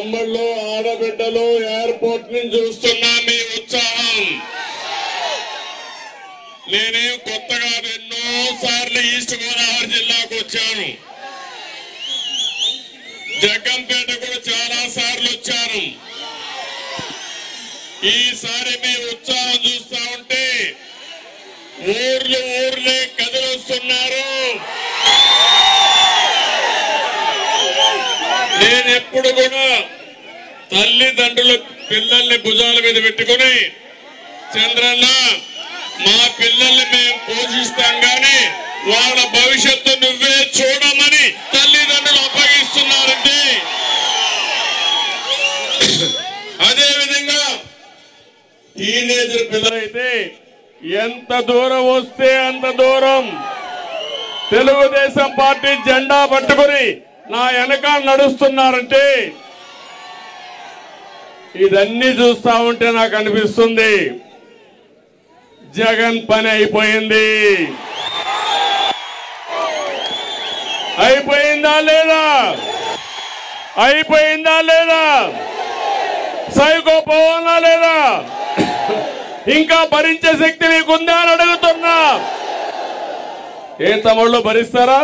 అమ్మల్లో ఆడబిడ్డలు ఎయిర్పోర్ట్ నుంచి చూస్తున్నా మీ ఉత్సాహం. నేనేం కొత్తగా ఎన్నో సార్లు ఈస్ట్ గోదావరి జిల్లాకు వచ్చాను, జగ్గంపేట కూడా చాలా సార్లు వచ్చాను. ఈసారి మీ ఉత్సాహం చూస్తా ఉంటే ఊర్లు ఊర్లే కదిలొస్తున్నారు. నేనెప్పుడు కూడా తల్లిదండ్రులు పిల్లల్ని భుజాల మీద పెట్టుకుని చంద్రన్న మా పిల్లల్ని మేము పోషిస్తాం కానీ వాళ్ళ భవిష్యత్తు నువ్వే చూడమని తల్లిదండ్రులు అప్పగిస్తున్నారండి. అదేవిధంగా టీనేజ్ పిల్లలైతే ఎంత దూరం వస్తే అంత దూరం తెలుగుదేశం పార్టీ జెండా పట్టుకుని నా వెనక నడుస్తున్నారంటే ఇదన్నీ చూస్తా ఉంటే నాకు అనిపిస్తుంది జగన్ పని అయిపోయింది. అయిపోయిందా లేదా? అయిపోయిందా లేదా? సైకోపోవాలా లేదా? ఇంకా భరించే శక్తి మీకుందా అని అడుగుతున్నా. ఏ తమ్ముళ్ళు భరిస్తారా?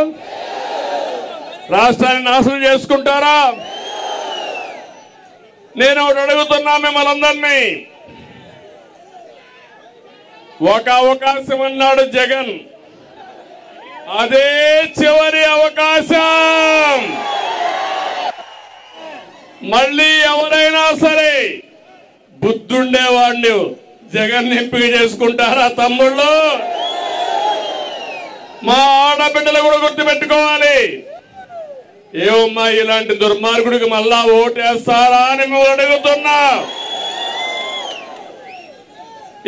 రాష్ట్రాన్ని నాశనం చేసుకుంటారా? నేను ఒకటి అడుగుతున్నా మిమ్మల్ని అందరినీ. ఒక అవకాశం అన్నాడు జగన్, అదే చివరి అవకాశం. మళ్ళీ ఎవరైనా సరే బుద్ధుండేవాడిని జగన్ ఎంపిక చేసుకుంటారా తమ్ముళ్ళు? మా ఆడబిడ్డలు కూడా గుర్తుపెట్టుకోవాలి. ఏమమ్మా ఇలాంటి దుర్మార్గుడికి మళ్ళా ఓటేస్తారా అని మేము అడుగుతున్నా.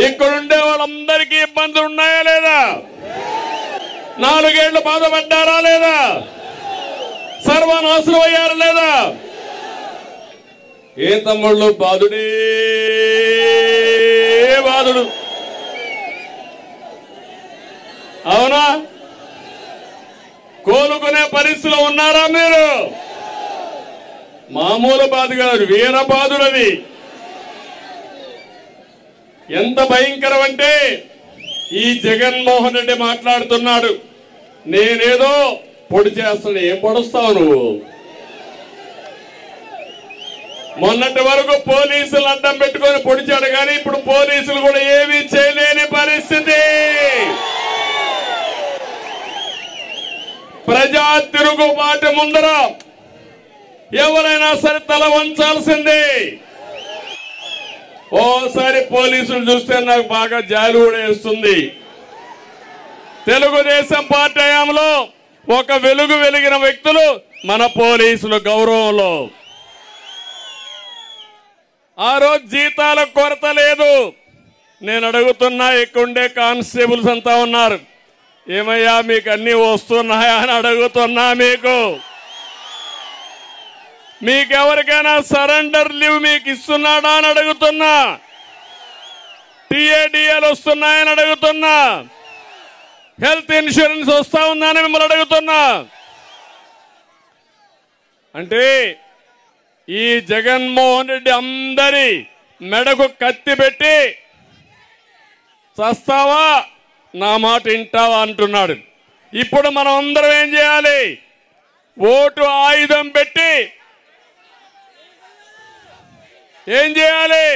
ఇక్కడుండే వాళ్ళందరికీ ఇబ్బందులు ఉన్నాయా లేదా? 4 ఏళ్లు బాధపడ్డారా లేదా? సర్వనాశనం అయ్యారు లేదా? ఏ తమ్ముళ్ళు బాధుడే బాధుడు అవునా? కోలుకునే పరిస్థితిలో ఉన్నారా మీరు? మామూలు బాధ కాదు, వీర బాధుడది. ఎంత భయంకరం అంటే ఈ జగన్మోహన్ రెడ్డి మాట్లాడుతున్నాడు, నేనేదో పొడి చేస్తున్నా. ఏం పొడుస్తావు నువ్వు? మొన్నటి వరకు పోలీసులు అడ్డం పెట్టుకొని పొడిచాడు కానీ ఇప్పుడు పోలీసులు కూడా ఏమీ చేయలేని పరిస్థితి. ప్రజా తిరుగుబాటు ముందర ఎవరైనా సరే తల వంచాల్సిందే. ఓసారి పోలీసులు చూస్తే నాకు బాగా జాలి కూడా వేస్తుంది. తెలుగుదేశం పార్టీ హయాంలో ఒక వెలుగు వెలిగిన వ్యక్తులు మన పోలీసుల గౌరవంలో. ఆ రోజు జీతాల కొరత లేదు. నేను అడుగుతున్నా, ఇక్కడుండే కానిస్టేబుల్స్ అంతా ఉన్నారు, ఏమయ్యా మీకు అన్నీ వస్తున్నాయా అని అడుగుతున్నా. మీకెవరికైనా సరెండర్ లీవ్ మీకు ఇస్తున్నాడా అని అడుగుతున్నా. టీఏడీఏలు వస్తున్నాయని అడుగుతున్నా. హెల్త్ ఇన్సూరెన్స్ వస్తా ఉందని మిమ్మల్ని అడుగుతున్నా. అంటే ఈ జగన్మోహన్ రెడ్డి అందరి మెడకు కత్తి పెట్టి చస్తావా నా మాట వింటావా అంటున్నాడు. ఇప్పుడు మనం అందరం ఏం చేయాలి? ఓటు ఆయుధం పెట్టి ఏం చేయాలి?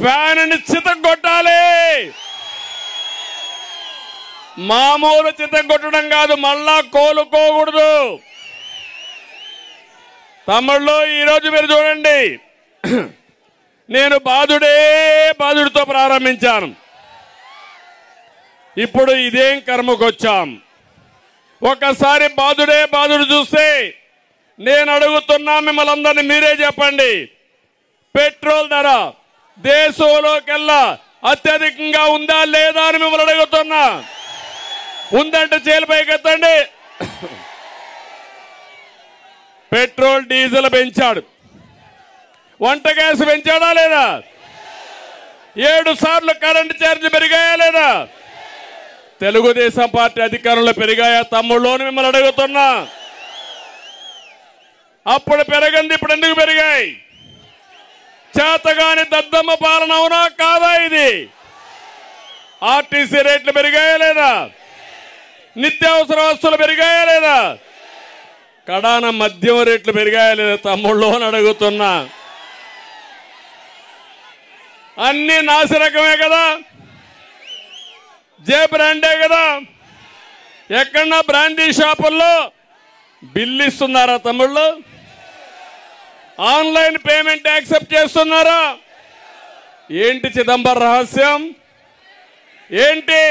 ఫ్యాన్ని చితగొట్టాలి. మామూలు చితగొట్టడం కాదు, మళ్ళా కోలుకోకూడదు తమ్ముళ్ళు. ఈరోజు మీరు చూడండి, నేను బాధుడే బాధుడితో ప్రారంభించాను, ఇప్పుడు ఇదేం కర్మకొచ్చాం. ఒకసారి బాధుడే బాధుడు చూస్తే నేను అడుగుతున్నా మిమ్మల్ని అందరినీ, మీరే చెప్పండి. పెట్రోల్ ధర దేశంలోకెల్లా అత్యధికంగా ఉందా లేదా అని మిమ్మల్ని అడుగుతున్నా. ఉందంటే చేలిపైకి ఎత్తండి. పెట్రోల్ డీజిల్ పెంచాడు, వంట గ్యాస్ పెంచాడా లేదా? 7 సార్లు కరెంటు ఛార్జ్ పెరిగాయా లేదా? తెలుగుదేశం పార్టీ అధికారంలో పెరిగాయా తమ్ముళ్ళు అని మిమ్మల్ని అడుగుతున్నా. అప్పుడు పెరగండి ఇప్పుడు ఎందుకు పెరిగాయి? చేతగాని దద్దమ్మ పాలన అవునా కాదా ఇది? ఆర్టీసీ రేట్లు పెరిగాయా లేదా? నిత్యావసర వస్తువులు పెరిగాయా లేదా? కడాన మద్యం రేట్లు పెరిగాయా లేదా తమ్ముళ్ళు అని అడుగుతున్నా. అన్ని నాసిరకమే కదా, జే బ్రాండే కదా. ఎక్కడన్నా బ్రాండీ షాపుల్లో బిల్లు ఇస్తున్నారా తమ్ముళ్ళు? ఆన్లైన్ పేమెంట్ యాక్సెప్ట్ చేస్తున్నారా? ఏంటి చిదంబరం రహస్యం ఏంటి?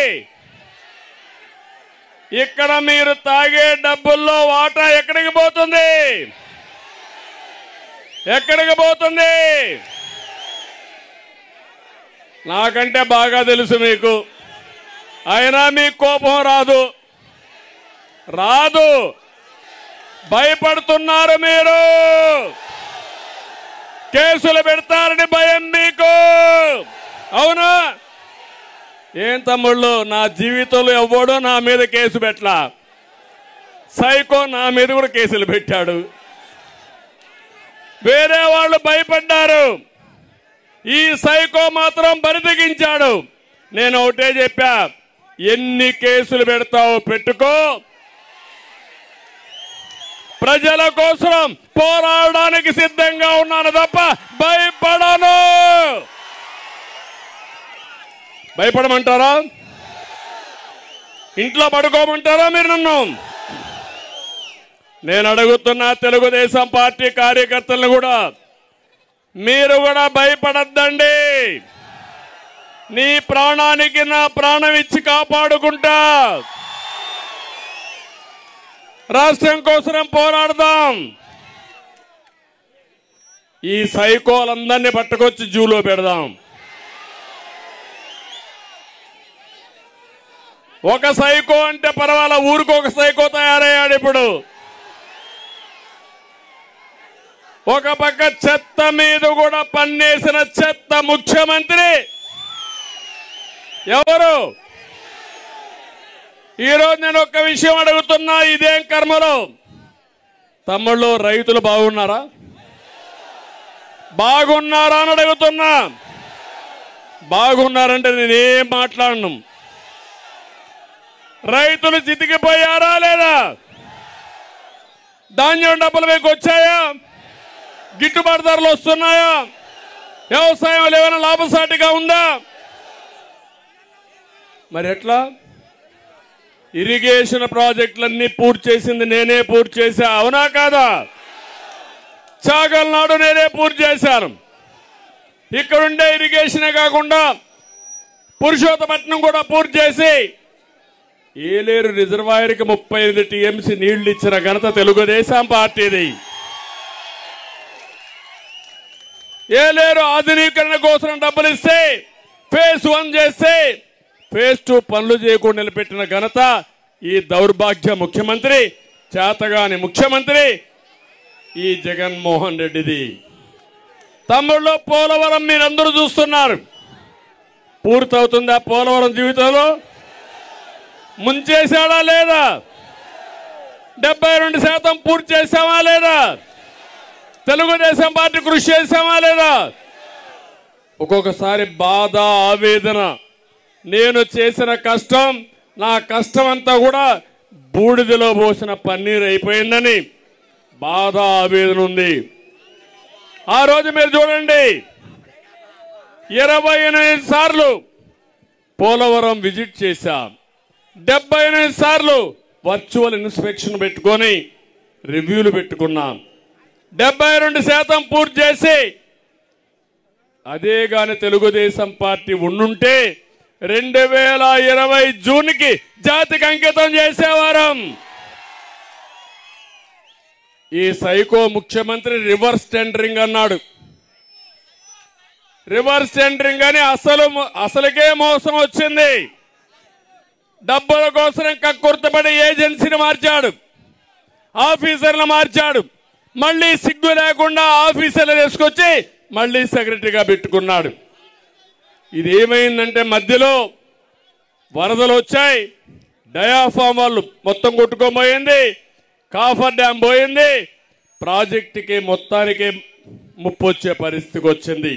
ఇక్కడ మీరు తాగే డబ్బుల్లో వాటా ఎక్కడికి పోతుంది? ఎక్కడికి పోతుంది? నాకంటే బాగా తెలుసు మీకు, అయినా మీకు కోపం రాదు రాదు భయపడుతున్నారు మీరు. కేసులు పెడతారని భయం మీకు, అవునా? ఏం తమ్ముళ్ళు, నా జీవితంలో ఎవ్వడో నా మీద కేసు పెట్టలా. సైకో నా మీద కూడా కేసులు పెట్టాడు. వేరే వాళ్ళు భయపడ్డారు, ఈ సైకో మాత్రం బరితెగించాడు. నేను ఒకటే చెప్పా, ఎన్ని కేసులు పెడతావో పెట్టుకో, ప్రజల కోసం పోరాడడానికి సిద్ధంగా ఉన్నాను తప్ప భయపడను. భయపడమంటారా? ఇంట్లో పడుకోమంటారా మీరు నన్ను? నేను అడుగుతున్న తెలుగుదేశం పార్టీ కార్యకర్తలను కూడా, మీరు కూడా భయపడద్దండి. నీ ప్రాణానికి నా ప్రాణం ఇచ్చి కాపాడుకుంటా, రాష్ట్రం కోసం పోరాడదాం. ఈ సైకోలందరినీ పట్టుకొచ్చి జూలో పెడదాం. ఒక సైకో అంటే పర్వాలా, ఊరికి ఒక సైకో తయారయ్యాడు ఇప్పుడు. ఒక పక్క చెత్త మీద కూడా పన్నేసిన చెత్త ముఖ్యమంత్రి ఎవరు? ఈరోజు నేను ఒక్క విషయం అడుగుతున్నా, ఇదేం కర్మలో తమ్ముళ్ళు? రైతులు బాగున్నారా? బాగున్నారా అని అడుగుతున్నా. బాగున్నారంటే నేనేం మాట్లాడను. రైతులు చితికిపోయారా లేదా? ధాన్యం డబ్బులు మీకు వచ్చాయా? గిట్టుబాటు ధరలు వస్తున్నాయా? వ్యవసాయం ఏమైనా లాభసాటిగా ఉందా? మరి ఎట్లా? ఇరిగేషన్ ప్రాజెక్టులన్నీ పూర్తి చేసింది నేనే పూర్తి చేశా, అవునా కాదా? చాగల్నాడు నేనే పూర్తి చేశాను. ఇక్కడుండే ఇరిగేషనే కాకుండా పురుషోత్తపట్నం కూడా పూర్తి చేసి ఏలేరు రిజర్వాయర్కి 35 TMC నీళ్లు ఇచ్చిన ఘనత తెలుగుదేశం పార్టీది. ఏలేరు ఆధునీకరణ కోసం డబ్బులు ఇస్తే phase 1 చేస్తే phase 2 పనులు చేయకుండా నిలబెట్టిన ఘనత ఈ దౌర్భాగ్య ముఖ్యమంత్రి, చేతగాని ముఖ్యమంత్రి ఈ జగన్మోహన్ రెడ్డిది. తమ్ముళ్ళు పోలవరం మీరందరూ చూస్తున్నారు, పూర్తవుతుంది ఆ పోలవరం? జీవితంలో ముంచేశాడా లేదా? 72% పూర్తి చేశామా లేదా? తెలుగుదేశం పార్టీ కృషి చేశామా లేదా? ఒక్కొక్కసారి బాధ, ఆవేదన, నేను చేసిన కష్టం, నా కష్టం అంతా కూడా బూడిదలో పోసిన పన్నీరు అయిపోయిందని బాధ, ఆవేదన ఉంది. ఆ రోజు మీరు చూడండి, 28 సార్లు పోలవరం విజిట్ చేశాం, 78 సార్లు వర్చువల్ ఇన్స్పెక్షన్ పెట్టుకొని రివ్యూలు పెట్టుకున్నాం. 72% పూర్తి చేసి, అదే కానీ తెలుగుదేశం పార్టీ ఉండుంటే 2020 జూన్కి జాతికి అంకితం చేసేవారం. ఈ సైకో ముఖ్యమంత్రి రివర్స్ టెండరింగ్ అన్నాడు. రివర్స్ టెండరింగ్ అని అసలుకే మోసం వచ్చింది. డబ్బుల కోసం కక్కుర్తపడి ఏజెన్సీని మార్చాడు, ఆఫీసర్లు మార్చాడు, మళ్ళీ సిగ్గు లేకుండా ఆఫీసర్లు తీసుకొచ్చి మళ్ళీ సెక్రటరీగా పెట్టుకున్నాడు. ఇది ఏమైందంటే మధ్యలో వరదలు వచ్చాయి, డయాఫామ్ వాళ్ళు మొత్తం కొట్టుకోబోయింది, కాఫర్ డ్యామ్ పోయింది, ప్రాజెక్ట్ కి మొత్తానికి ముప్పు వచ్చే పరిస్థితికి వచ్చింది।